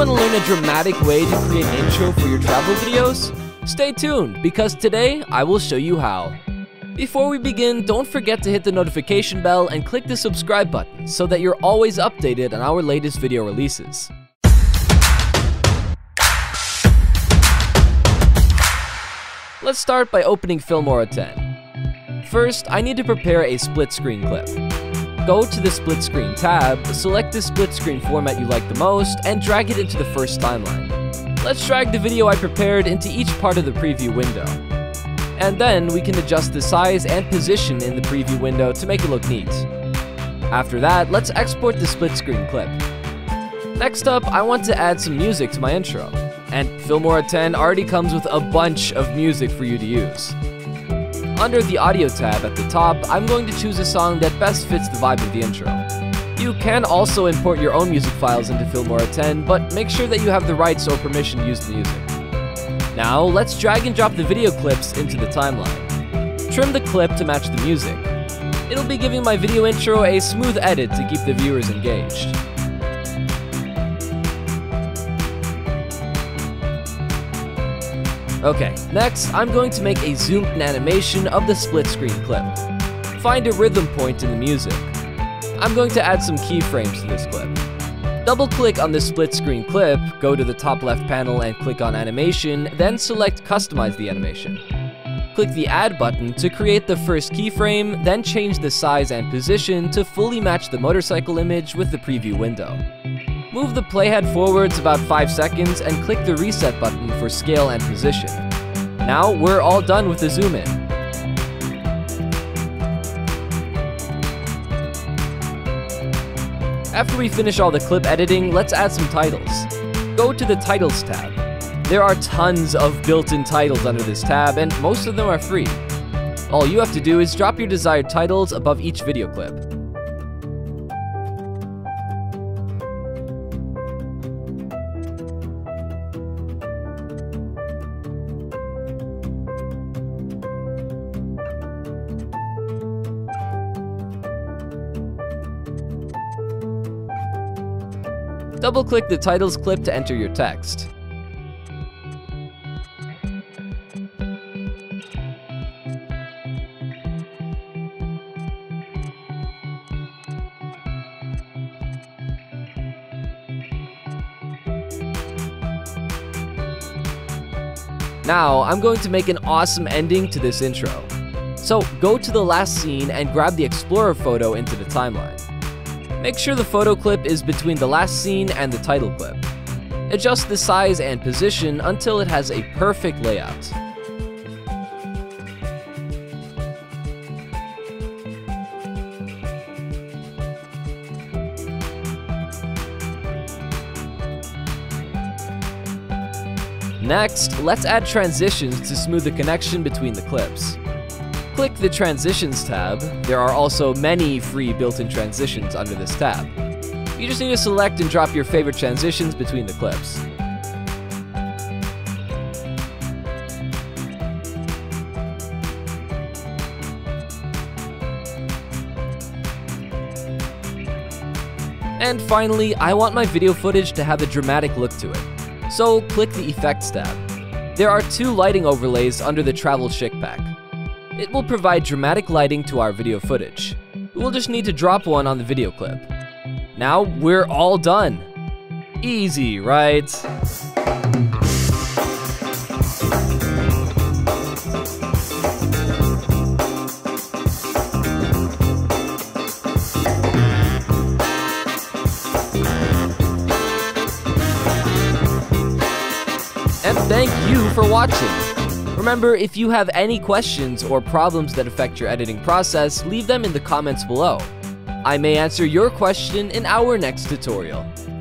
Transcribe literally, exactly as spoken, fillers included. want to learn a dramatic way to create an intro for your travel videos? Stay tuned, because today I will show you how. Before we begin, don't forget to hit the notification bell and click the subscribe button so that you're always updated on our latest video releases. Let's start by opening Filmora ten. First, I need to prepare a split screen clip. Go to the split screen tab, select the split screen format you like the most, and drag it into the first timeline. Let's drag the video I prepared into each part of the preview window. And then we can adjust the size and position in the preview window to make it look neat. After that, let's export the split screen clip. Next up, I want to add some music to my intro. And Filmora ten already comes with a bunch of music for you to use. Under the audio tab at the top, I'm going to choose a song that best fits the vibe of the intro. You can also import your own music files into Filmora ten, but make sure that you have the rights or permission to use the music. Now, let's drag and drop the video clips into the timeline. Trim the clip to match the music. It'll be giving my video intro a smooth edit to keep the viewers engaged. Okay, next, I'm going to make a zoomed-in animation of the split-screen clip. Find a rhythm point in the music. I'm going to add some keyframes to this clip. Double-click on the split-screen clip, go to the top left panel and click on Animation, then select Customize the Animation. Click the Add button to create the first keyframe, then change the size and position to fully match the motorcycle image with the preview window. Move the playhead forwards about five seconds and click the reset button for scale and position. Now we're all done with the zoom in. After we finish all the clip editing, let's add some titles. Go to the Titles tab. There are tons of built-in titles under this tab, and most of them are free. All you have to do is drop your desired titles above each video clip. Double-click the titles clip to enter your text. Now, I'm going to make an awesome ending to this intro. So, go to the last scene and grab the Explorer photo into the timeline. Make sure the photo clip is between the last scene and the title clip. Adjust the size and position until it has a perfect layout. Next, let's add transitions to smooth the connection between the clips. Click the Transitions tab. There are also many free built-in transitions under this tab. You just need to select and drop your favorite transitions between the clips. And finally, I want my video footage to have a dramatic look to it. So click the Effects tab. There are two lighting overlays under the Travel Chic Pack. It will provide dramatic lighting to our video footage. We'll just need to drop one on the video clip. Now we're all done. Easy, right? And thank you for watching. Remember, if you have any questions or problems that affect your editing process, leave them in the comments below. I may answer your question in our next tutorial.